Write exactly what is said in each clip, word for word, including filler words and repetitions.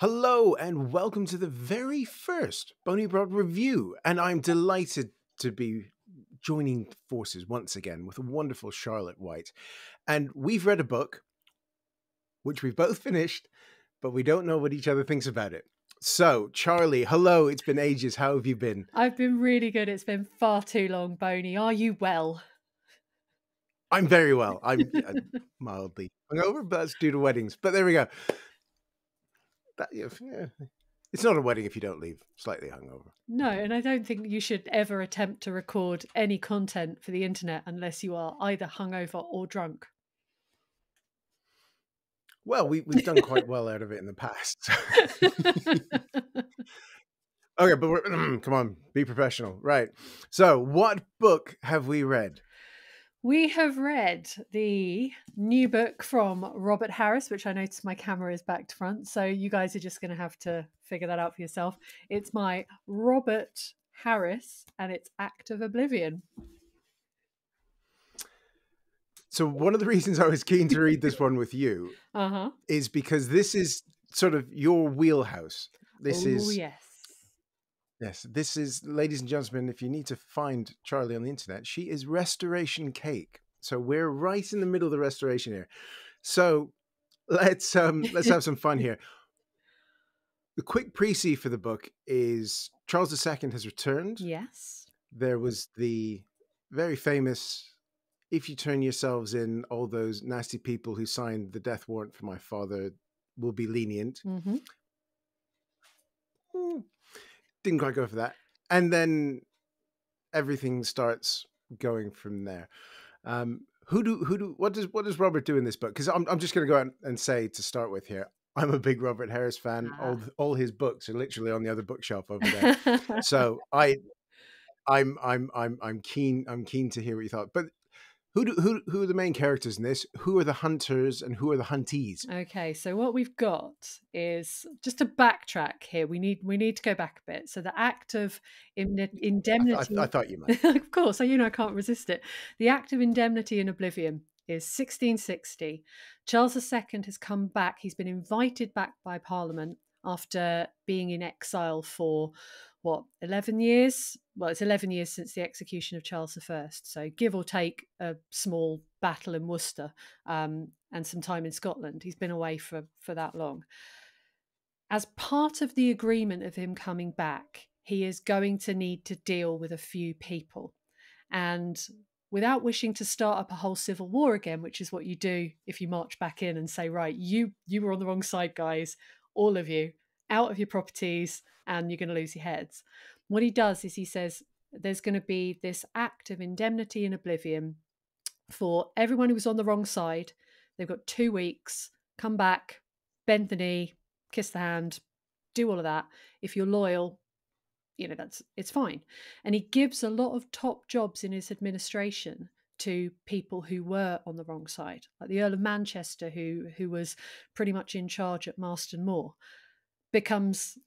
Hello and welcome to the very first Boney Abroad Review, and I'm delighted to be joining forces once again with a wonderful Charlotte White. And we've read a book, which we've both finished, but we don't know what each other thinks about it. So, Charlie, hello, it's been ages, how have you been? I've been really good, it's been far too long, Boney. Are you well? I'm very well, I'm mildly hungover, but that's due to weddings, but there we go. That, yeah. It's not a wedding if you don't leave slightly hungover. No, and I don't think you should ever attempt to record any content for the internet unless you are either hungover or drunk. Well, we, we've done quite well out of it in the past. Okay, but we're, come on, be professional. Right. So what book have we read? We have read the new book from Robert Harris, which I noticed my camera is back to front, so you guys are just going to have to figure that out for yourself. It's my Robert Harris, and it's Act of Oblivion. So one of the reasons I was keen to read this one with you uh-huh. is because this is sort of your wheelhouse. This Ooh, is... yes. Yes, this is, ladies and gentlemen, if you need to find Charlie on the internet, she is Restoration Cake. So we're right in the middle of the restoration here. So let's um, let's have some fun here. The quick précis for the book is Charles the Second has returned. Yes. There was the very famous, if you turn yourselves in, all those nasty people who signed the death warrant for my father will be lenient. Mm-hmm. Mm. Didn't quite go for that, and then everything starts going from there. Um, who do who do what does what does Robert do in this book? Because I'm I'm just going to go out and say to start with here, I'm a big Robert Harris fan. Ah. All all his books are literally on the other bookshelf over there. So I I'm I'm I'm I'm keen I'm keen to hear what you thought. But who do who who are the main characters in this? Who are the hunters and who are the huntees? Okay, so what we've got is just to backtrack here. We need we need to go back a bit. So the Act of Indemnity. I, I, I thought you might. Of course, you know I can't resist it. The Act of Indemnity and Oblivion is sixteen sixty. Charles the Second has come back. He's been invited back by Parliament after being in exile for what, eleven years? Well, it's eleven years since the execution of Charles the First. So give or take a small battle in Worcester um, and some time in Scotland. He's been away for, for that long. As part of the agreement of him coming back, he is going to need to deal with a few people. And without wishing to start up a whole civil war again, which is what you do if you march back in and say, right, you, you were on the wrong side, guys, all of you, out of your properties, and you're going to lose your heads. What he does is he says there's going to be this act of indemnity and oblivion for everyone who was on the wrong side. They've got two weeks, come back, bend the knee, kiss the hand, do all of that. If you're loyal, you know, that's it's fine. And he gives a lot of top jobs in his administration to people who were on the wrong side, like the Earl of Manchester, who, who was pretty much in charge at Marston Moor, becomes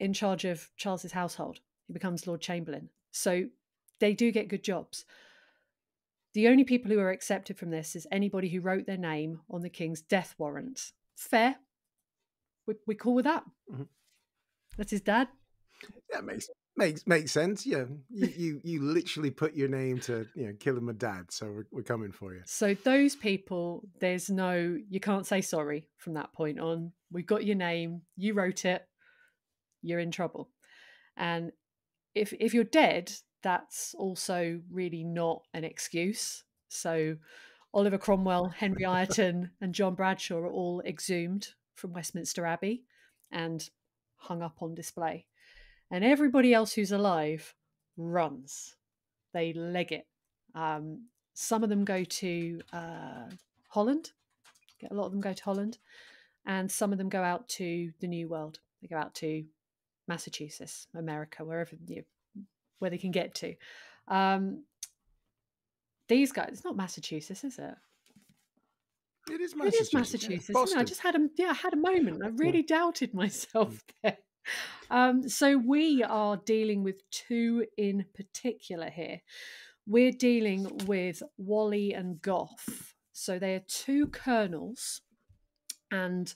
in charge of Charles's household. He becomes Lord Chamberlain. So they do get good jobs. The only people who are accepted from this is anybody who wrote their name on the King's death warrant. Fair. We, we cool with that. Mm-hmm. That's his dad. That makes makes makes sense. Yeah, you you, you literally put your name to, you know, killing my dad. So we're, we're coming for you. So those people, there's no, you can't say sorry from that point on. We've got your name. You wrote it. You're in trouble. And if if you're dead, that's also really not an excuse. So Oliver Cromwell, Henry Ireton and John Bradshaw are all exhumed from Westminster Abbey and hung up on display. And everybody else who's alive runs. They leg it. Um, some of them go to uh, Holland. A lot of them go to Holland. And some of them go out to the New World. They go out to Massachusetts, America, wherever you, where they can get to. Um, these guys, it's not Massachusetts, is it? It is Massachusetts. It is Massachusetts. Yeah, I just had a, yeah, I had a moment. I really doubted myself there. Um, so we are dealing with two in particular here. We're dealing with Wally and Goffe. So they are two colonels, and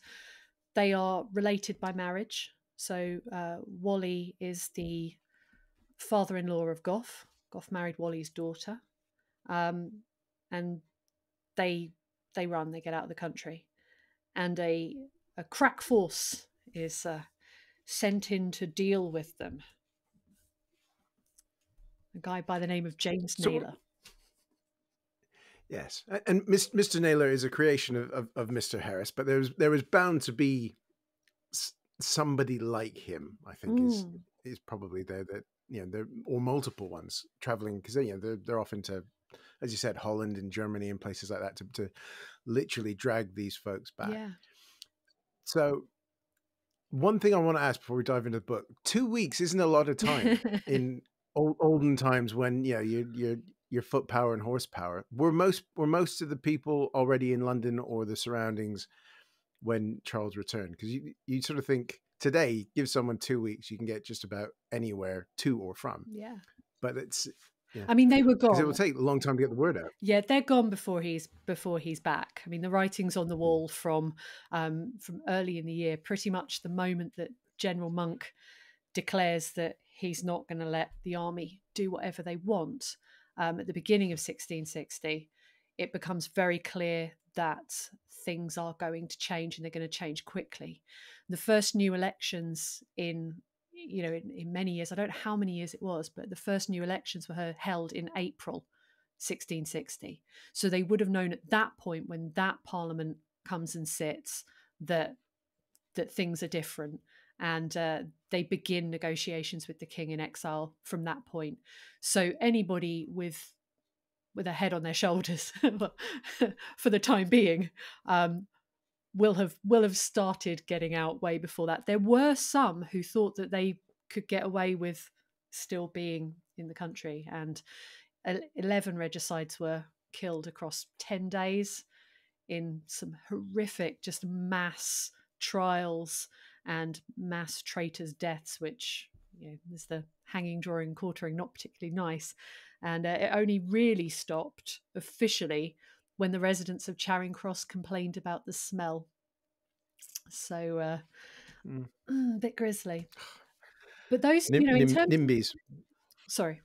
They are related by marriage. So uh, Wally is the father-in-law of Goffe. Goffe married Wally's daughter. Um, and they they run, they get out of the country. And a, a crack force is uh, sent in to deal with them. A guy by the name of James Nayler. So, yes, and Mister Nayler is a creation of, of, of Mister Harris, but there was, there was bound to be somebody like him, I think, mm. is is probably there, that, you know, there, or multiple ones traveling, because, you know, they're, they're off into, as you said, Holland and Germany and places like that to, to literally drag these folks back. Yeah. So one thing I want to ask before we dive into the book, two weeks isn't a lot of time in old, olden times when, you know, your, your, your foot power and horsepower. Were most, were most of the people already in London or the surroundings when Charles returned? Because you, you sort of think today, give someone two weeks, you can get just about anywhere to or from. Yeah. But it's... Yeah. I mean, they were gone. It will take a long time to get the word out. Yeah, they're gone before he's before he's back. I mean, the writing's on the wall from um, from early in the year, pretty much the moment that General Monk declares that he's not going to let the army do whatever they want. Um, at the beginning of sixteen sixty, it becomes very clear that things are going to change, and they're going to change quickly. The first new elections in, you know, in, in many years, I don't know how many years it was, but the first new elections were held in April sixteen sixty. So they would have known at that point, when that parliament comes and sits, that that things are different. And uh, they begin negotiations with the king in exile from that point. So anybody with with a head on their shoulders for the time being um will have will have started getting out way before that. There were some who thought that they could get away with still being in the country, and eleven regicides were killed across ten days in some horrific, just mass trials and mass traitors' deaths, which, you know, there's the hanging, drawing, quartering, not particularly nice. And uh, it only really stopped officially when the residents of Charing Cross complained about the smell. So uh, mm. a bit grisly. But those, Nim you know, in terms... NIMBYs. Sorry.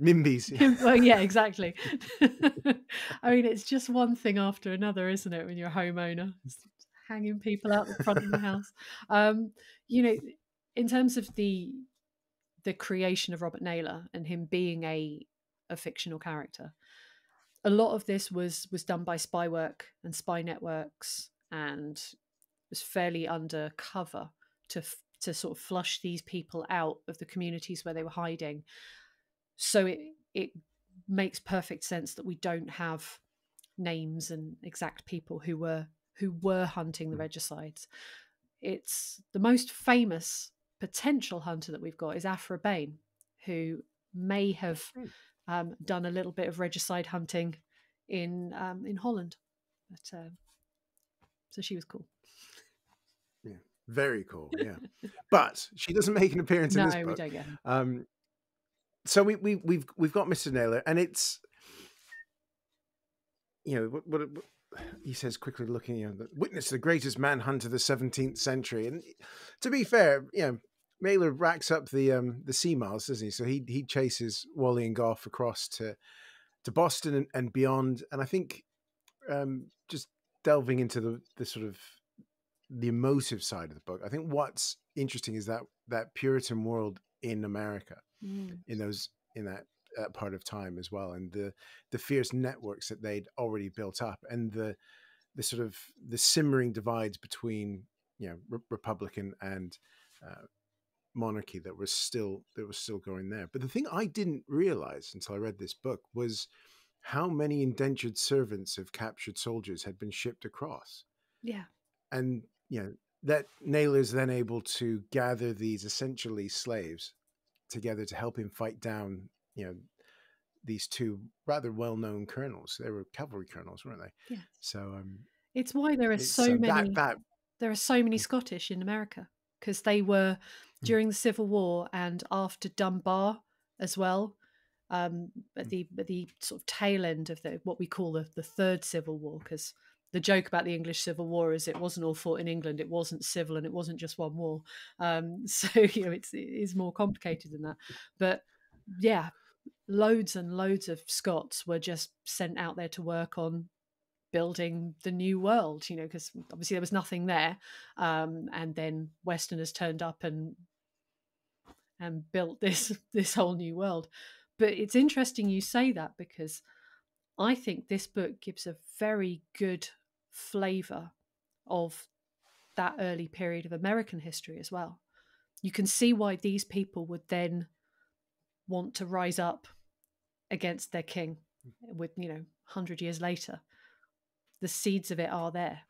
NIMBYs. Yeah. Well, yeah, exactly. I mean, it's just one thing after another, isn't it, when you're a homeowner? It's hanging people out the front of the house. Um, you know, in terms of the the creation of Robert Nayler and him being a, a fictional character, a lot of this was was done by spy work and spy networks, and was fairly undercover to to sort of flush these people out of the communities where they were hiding. So it it makes perfect sense that we don't have names and exact people who were who were hunting the regicides. It's the most famous potential hunter that we've got is Aphra Bane, who may have Um, done a little bit of regicide hunting in um, in Holland, but, uh, so she was cool. Yeah, very cool. Yeah, but she doesn't make an appearance no, in this book. We don't get her. Um, so we we we've we've got Mister Nayler, and it's, you know, what, what, what he says quickly, looking, you know, witness the greatest manhunt of the seventeenth century. And to be fair, you know, Nayler racks up the um, the sea miles, doesn't he? So he he chases Wally and Goffe across to to Boston and, and beyond. And I think um, just delving into the the sort of the emotive side of the book, I think what's interesting is that that Puritan world in America, mm. in those in that, that part of time as well, and the the fierce networks that they'd already built up, and the the sort of the simmering divides between, you know, re Republican and uh, monarchy that was still that was still going there. But the thing I didn't realize until I read this book was how many indentured servants of captured soldiers had been shipped across. Yeah. And, you know, that Nayler's then able to gather these essentially slaves together to help him fight down, you know, these two rather well-known colonels. They were cavalry colonels, weren't they? Yeah. So um it's why there are so um, many that, that, there are so many Scottish in America, because they were during the Civil War and after Dunbar as well, um, at the at the sort of tail end of the what we call the, the Third Civil War, because the joke about the English Civil War is it wasn't all fought in England, it wasn't civil, and it wasn't just one war. Um, so, you know, it's, it is more complicated than that. But yeah, loads and loads of Scots were just sent out there to work on building the new world, you know, because obviously there was nothing there. Um, and then Westerners turned up and and built this this whole new world. But it's interesting you say that, because I think this book gives a very good flavour of that early period of American history as well. You can see why these people would then want to rise up against their king with, you know, one hundred years later. The seeds of it are there.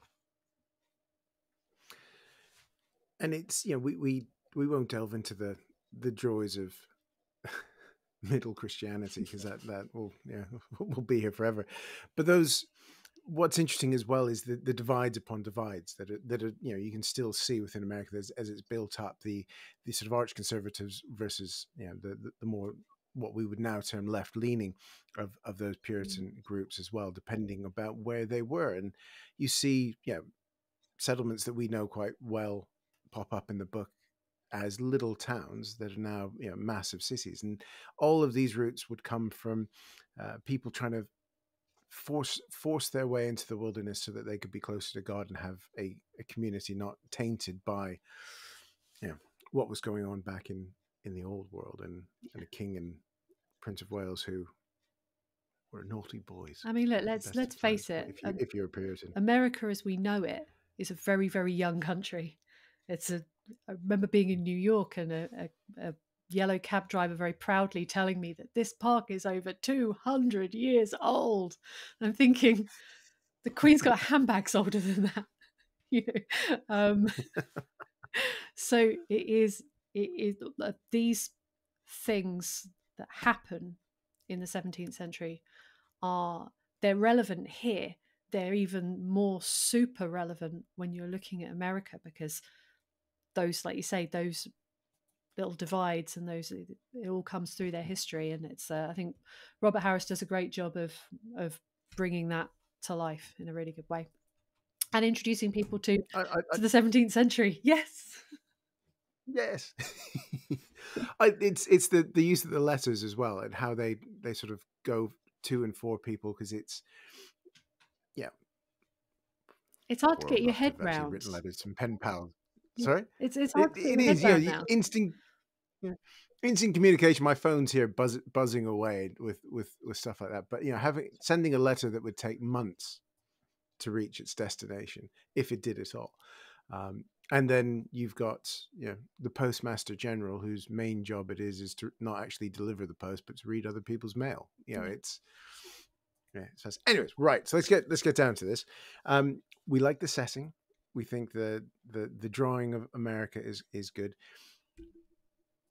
And it's, you know, we we, we won't delve into the, the joys of middle Christianity, because that, that will, yeah, will be here forever. But those, what's interesting as well is the, the divides upon divides that are, that are, you know, you can still see within America as, as it's built up, the, the sort of arch conservatives versus, you know, the, the more, what we would now term left leaning of, of those Puritan mm-hmm. groups as well, depending about where they were. And you see, you know, settlements that we know quite well pop up in the book as little towns that are now, you know, massive cities. And all of these routes would come from uh, people trying to force force their way into the wilderness so that they could be closer to God and have a, a community not tainted by, you know, what was going on back in, in the old world, and, and a king and Prince of Wales who were naughty boys. I mean, look, let's let's face it. If, you, um, if you're a Puritan. America as we know it is a very, very young country. It's a, I remember being in New York and a, a, a yellow cab driver very proudly telling me that this park is over two hundred years old. And I'm thinking, the Queen's got handbags older than that. You know? um, so it is, it is uh, these things that happen in the seventeenth century are, they're relevant here. They're even more super relevant when you're looking at America, because those, like you say, those little divides and those, it all comes through their history. And it's, uh, I think Robert Harris does a great job of, of bringing that to life in a really good way and introducing people to, I, I, to the seventeenth century. Yes. Yes. I, it's, it's the, the use of the letters as well, and how they, they sort of go to and for people. 'Cause it's, yeah. It's hard to get your head round. Written letters from pen pals. Sorry, it's it's hard it, it is yeah you know, instant yeah. instant communication. My phone's here buzz, buzzing away with, with with stuff like that. But you know, having sending a letter that would take months to reach its destination, if it did at all, um, and then you've got you know the postmaster general, whose main job it is is to not actually deliver the post, but to read other people's mail. You know, mm-hmm. it's yeah. So it's, anyways, right. So let's get let's get down to this. Um, we like the setting. We think the, the the drawing of America is is good.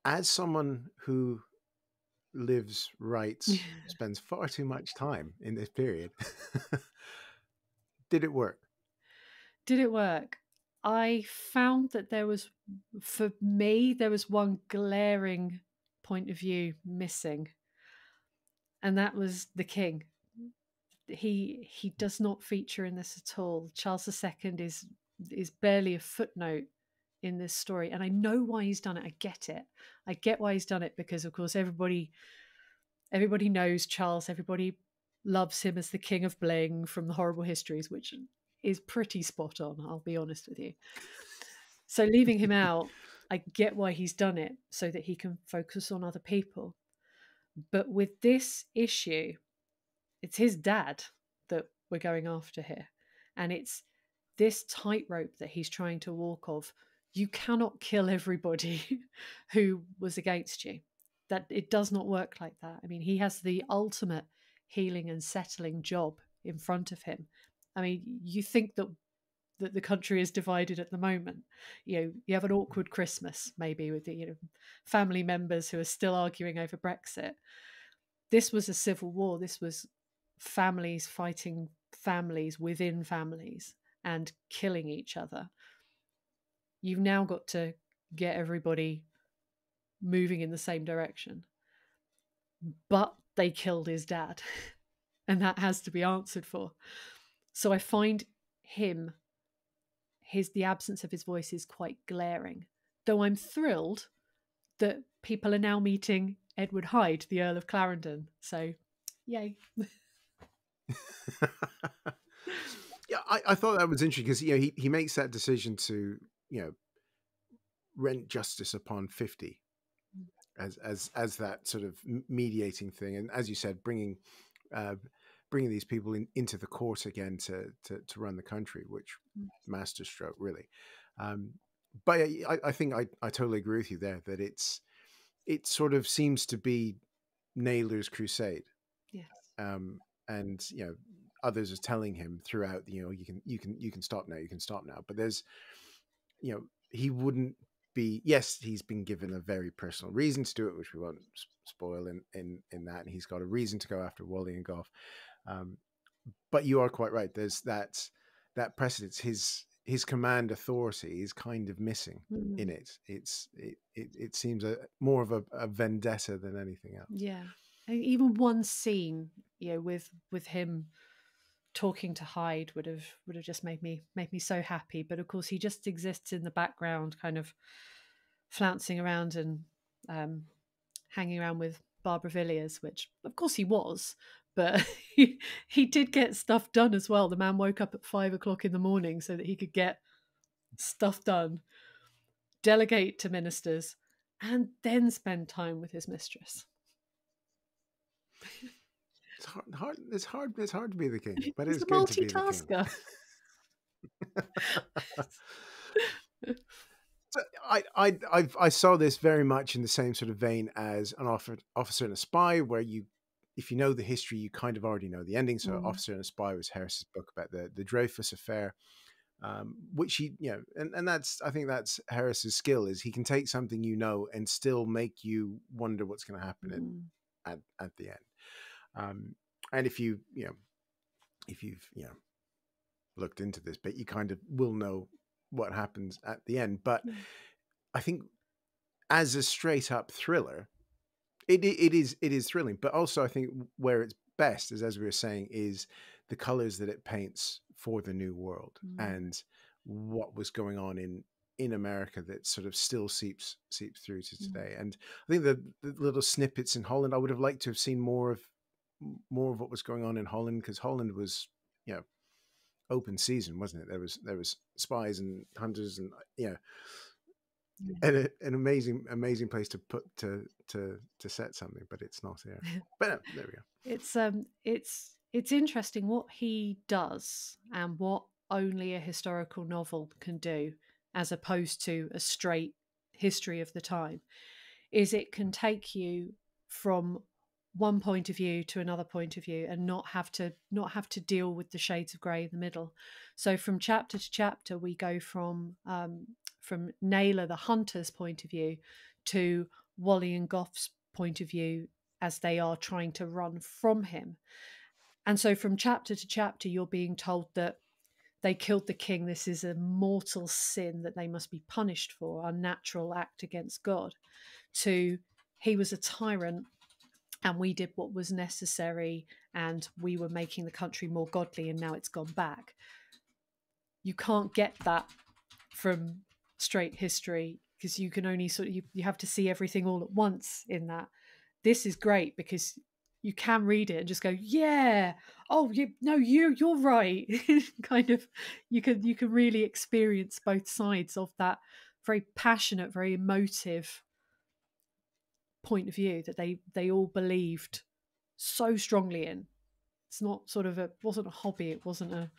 As someone who lives, writes, yeah. spends far too much time in this period, did it work? Did it work? I found that there was, for me, there was one glaring point of view missing, and that was the king. He he does not feature in this at all. Charles the Second is. is barely a footnote in this story, and I know why he's done it. I get it. I get why he's done it, because of course everybody everybody knows Charles, everybody loves him as the king of bling from the horrible histories, which is pretty spot on, I'll be honest with you. So leaving him out, I get why he's done it, so that he can focus on other people. But with this issue, it's his dad that we're going after here, and it's this tightrope that he's trying to walk of. You cannot kill everybody who was against you. That it does not work like that. I mean, he has the ultimate healing and settling job in front of him. I mean, you think that that the country is divided at the moment. You know, you have an awkward Christmas maybe with the, you know, family members who are still arguing over Brexit. This was a civil war. This was families fighting families within families and killing each other. You've now got to get everybody moving in the same direction. But they killed his dad, and that has to be answered for. So I find him, his the absence of his voice is quite glaring. Though I'm thrilled that people are now meeting Edward Hyde, the Earl of Clarendon. So, yay. Yeah, I, I thought that was interesting because, you know, he, he makes that decision to, you know, rent justice upon fifty as as as that sort of mediating thing, and as you said, bringing uh, bringing these people in into the court again to to, to run the country, which masterstroke really. Um, but I, I think I, I totally agree with you there that it's it sort of seems to be Nayler's crusade, yes, um, and you know others are telling him throughout, you know, you can you can you can stop now, you can stop now. But there's, you know, he wouldn't be, yes, he's been given a very personal reason to do it, which we won't spoil in, in, in that. And he's got a reason to go after Wally and Goffe. Um, but you are quite right. There's that, that precedence, his, his command authority is kind of missing mm. in it. It's, it, it, it seems a, more of a, a vendetta than anything else. Yeah. And even one scene, you know, with, with him talking to Hyde would have would have just made me made me so happy, but of course he just exists in the background, kind of flouncing around and um, hanging around with Barbara Villiers, which of course he was, but he, he did get stuff done as well. The man woke up at five o'clock in the morning so that he could get stuff done, delegate to ministers, and then spend time with his mistress. It's hard, hard, it's hard. It's hard to be the king, but it's, it's good to be the king. So I, I, I've, I saw this very much in the same sort of vein as an Officer and a Spy, where you, if you know the history, you kind of already know the ending. So, mm. Officer and a Spy was Harris's book about the the Dreyfus affair, um, which he, you know, and and that's, I think that's Harris's skill, is he can take something you know and still make you wonder what's going to happen mm. at, at at the end. Um, and if you, you know, if you've, you know, looked into this bit, you kind of will know what happens at the end. But mm. I think as a straight up thriller, it, it is, it is thrilling, but also I think where it's best is, as we were saying, is the colors that it paints for the New World mm. and what was going on in, in America that sort of still seeps, seeps through to today. Mm. And I think the, the little snippets in Holland, I would have liked to have seen more of, more of what was going on in Holland, because Holland was, you know, open season, wasn't it? There was there was spies and hunters, and you know, yeah, and a, an amazing amazing place to put to to to set something, but it's not here. But no, there we go. It's um it's it's interesting what he does and what only a historical novel can do, as opposed to a straight history of the time, is it can take you from one point of view to another point of view and not have to not have to deal with the shades of grey in the middle. So from chapter to chapter, we go from um, from Nayler, the hunter's point of view, to Wally and Goffe's point of view as they are trying to run from him. And so from chapter to chapter, you're being told that they killed the king. This is a mortal sin that they must be punished for, unnatural act against God. To he was a tyrant, and we did what was necessary, and we were making the country more godly, and now it's gone back. You can't get that from straight history, because you can only sort of, you, you have to see everything all at once in that. This is great because you can read it and just go, yeah, oh, you, no, you, you're right. Kind of, you can, you can really experience both sides of that very passionate, very emotive point of view that they they all believed so strongly in. It's not sort of a wasn't a hobby, it wasn't a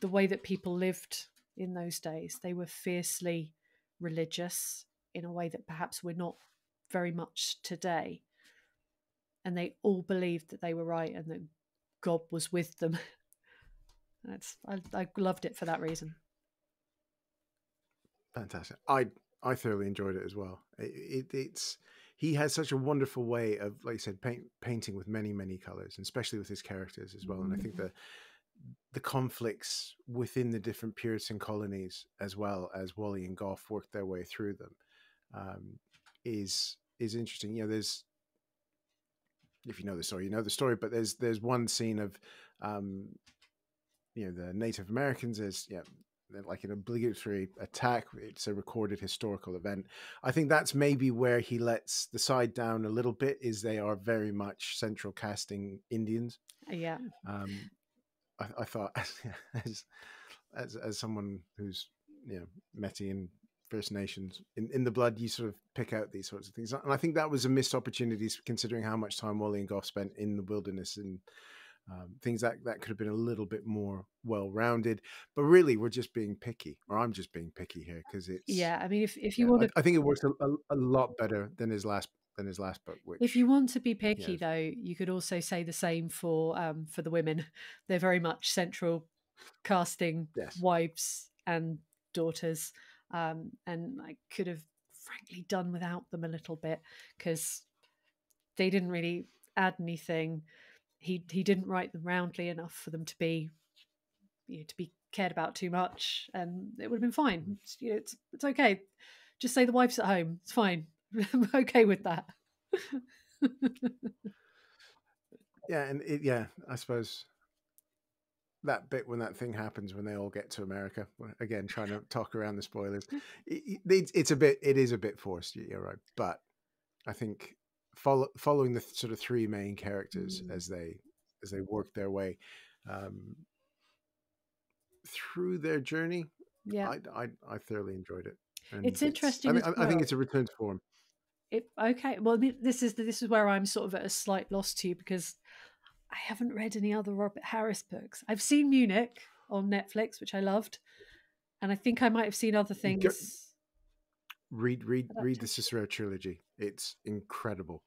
the way that people lived in those days. They were fiercely religious in a way that perhaps we're not very much today, and they all believed that they were right and that God was with them. That's I, I loved it for that reason. Fantastic. I I thoroughly enjoyed it as well. It, it, it's He has such a wonderful way of, like you said, paint, painting with many, many colors, and especially with his characters as well. Mm-hmm. And I think the the conflicts within the different Puritan colonies, as well as Wally and Goffe worked their way through them, um, is is interesting. You know, there's if you know the story, you know the story. But there's there's one scene of um, you know, the Native Americans is, yeah, like an obligatory attack. It's a recorded historical event. I think that's maybe where he lets the side down a little bit, is they are very much central casting Indians. Yeah. Um, I, I thought as, as, as someone who's, you know, Métis and First Nations in, in the blood, you sort of pick out these sorts of things. And I think that was a missed opportunity, considering how much time Wally and Goffe spent in the wilderness and um, things that, that could have been a little bit more well-rounded. But really, we're just being picky, or I'm just being picky here, because it's... Yeah, I mean, if, if you yeah, want to... I, I think it works a, a, a lot better than his last than his last book. Which, if you want to be picky, yeah. though, you could also say the same for um, for the women. They're very much central casting yes. wives and daughters. Um, and I could have frankly done without them a little bit, because they didn't really add anything. He he didn't write them roundly enough for them to be, you know, to be cared about too much, and it would have been fine. It's, you know, it's it's okay. Just say the wife's at home. It's fine. I'm okay with that. yeah, and it, yeah, I suppose. That bit when that thing happens, when they all get to America, again, trying to talk around the spoilers, it, it, it's a bit, it is a bit forced, you're right. But I think follow, following the sort of three main characters mm. as they, as they work their way um, through their journey, yeah, I, I, I thoroughly enjoyed it. And it's interesting. It's, I, think, well. I think it's a return to form. It, okay, well, this is this is where I'm sort of at a slight loss to you, because I haven't read any other Robert Harris books. I've seen Munich on Netflix, which I loved, and I think I might have seen other things. Go, read, read, read the Cicero trilogy. It's incredible.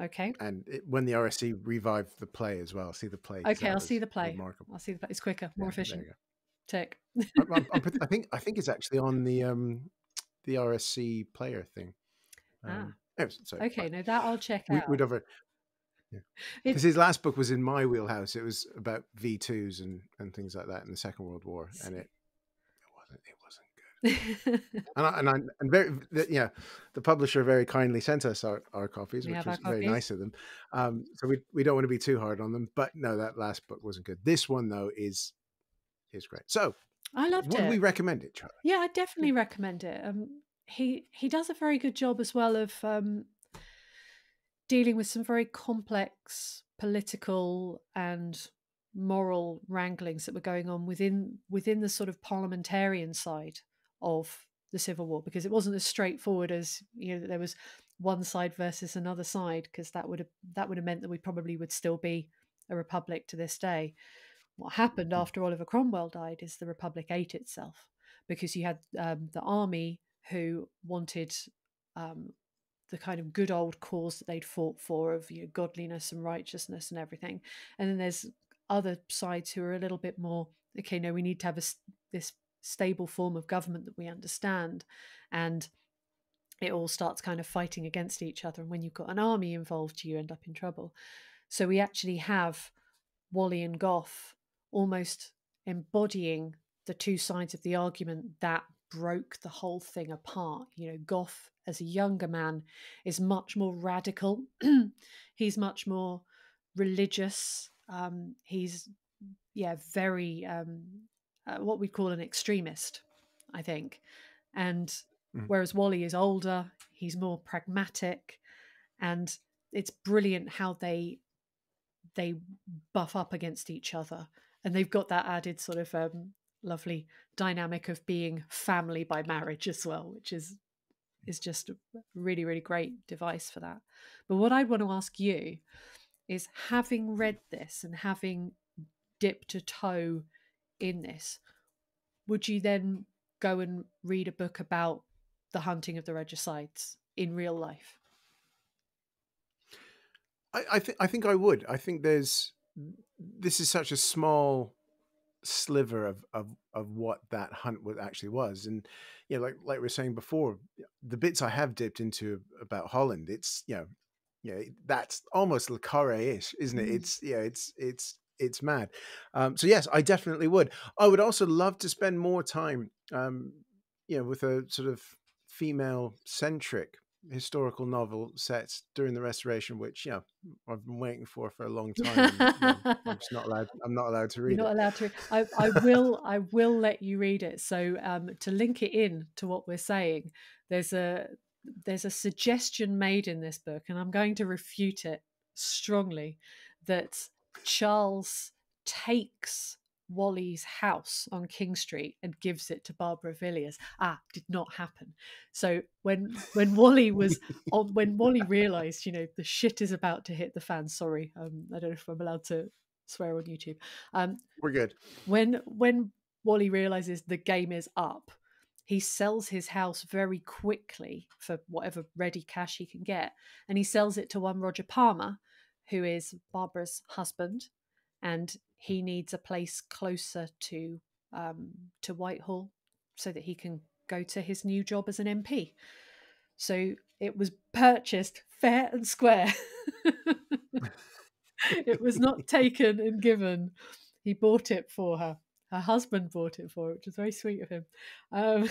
Okay. And it, when the R S C revived the play as well, see the play. Okay, I'll see the play. Remarkable. I'll see the play. It's quicker, more yeah, efficient. Tick. I, I, I think I think it's actually on the um the R S C player thing. Um, ah. Oh, sorry, okay. But, no, that I'll check out. We, we'd over. Yeah. Because his last book was in my wheelhouse. It was about V twos and, and things like that in the Second World War, and it it wasn't it wasn't good. and I, and I, and very the, yeah, the publisher very kindly sent us our, our copies, we which was very copies. nice of them. Um, so we we don't want to be too hard on them, but no, that last book wasn't good. This one though is is great. So I loved it. Would we recommend it, Charlie? Yeah, I definitely yeah. recommend it. Um, he he does a very good job as well of um. dealing with some very complex political and moral wranglings that were going on within within the sort of parliamentarian side of the Civil War, because it wasn't as straightforward as, you know, that there was one side versus another side, because that would have that would have meant that we probably would still be a republic to this day. What happened after Oliver Cromwell died is the republic ate itself, because you had um, the army who wanted um, the kind of good old cause that they'd fought for, of, you know, godliness and righteousness and everything. And then there's other sides who are a little bit more, okay, no, we need to have a, this stable form of government that we understand. And it all starts kind of fighting against each other. And when you've got an army involved, you end up in trouble. So we actually have Wally and Goffe almost embodying the two sides of the argument that broke the whole thing apart. You know, Goffe as a younger man is much more radical. He's much more religious. Um, he's, yeah, very um, uh, what we call an extremist, I think. And mm-hmm. whereas Wally is older, he's more pragmatic, and it's brilliant how they they buff up against each other, and they've got that added sort of um, lovely dynamic of being family by marriage as well, which is is just a really, really great device for that. But what I'd want to ask you is, having read this and having dipped a toe in this, would you then go and read a book about the hunting of the regicides in real life? I, I think I think I would. I think there's this is such a small sliver of, of of what that hunt was actually was, and you know, like like we were saying before, the bits I have dipped into about Holland, it's you know, you know that's almost Le Carre-ish, isn't it? It's yeah, it's it's it's mad. Um, so yes, I definitely would. I would also love to spend more time, um, you know, with a sort of female centric historical novel set during the Restoration, which, you know, I've been waiting for for a long time. And, you know, I'm just not allowed. I'm not allowed to read. You're not it. allowed to. I, I will. I will let you read it. So um, to link it in to what we're saying, there's a there's a suggestion made in this book, and I'm going to refute it strongly, that Charles takes Wally's house on King Street and gives it to Barbara Villiers. Ah, did not happen. So when when Wally was on, when Wally realised, you know, the shit is about to hit the fan. Sorry, um, I don't know if I'm allowed to swear on YouTube. Um, We're good. When when Wally realises the game is up, he sells his house very quickly for whatever ready cash he can get, and he sells it to one Roger Palmer, who is Barbara's husband, and he needs a place closer to um, to Whitehall so that he can go to his new job as an M P. So it was purchased fair and square. It was not taken and given. He bought it for her. Her husband bought it for her, which is very sweet of him. Um,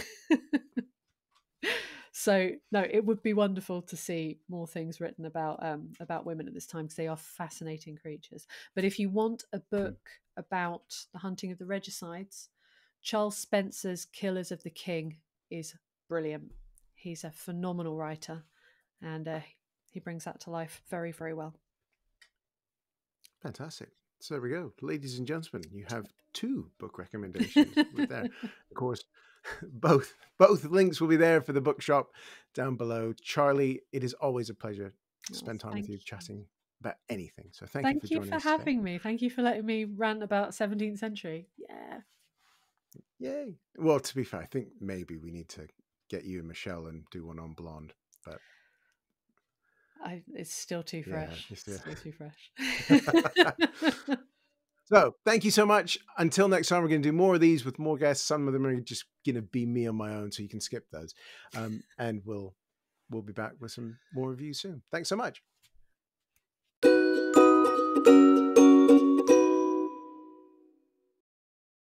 so, no, it would be wonderful to see more things written about um, about women at this time, because they are fascinating creatures. But if you want a book about the hunting of the regicides, Charles Spencer's Killers of the King is brilliant. He's a phenomenal writer, and uh, he brings that to life very, very well. Fantastic. So there we go. Ladies and gentlemen, you have two book recommendations there. Of course, both both links will be there for the bookshop down below. Charlie, it is always a pleasure to spend time with you, you chatting about anything. So thank, thank you for joining us. Thank you for having today. me. Thank you for letting me rant about seventeenth century. Yeah. Yay. Well, to be fair, I think maybe we need to get you and Michelle and do one on Blonde, but... I, it's still too fresh. Yeah, it's still, still too fresh. So thank you so much. Until next time, we're going to do more of these with more guests. Some of them are just going to be me on my own, so you can skip those. Um, and we'll we'll be back with some more reviews soon. Thanks so much.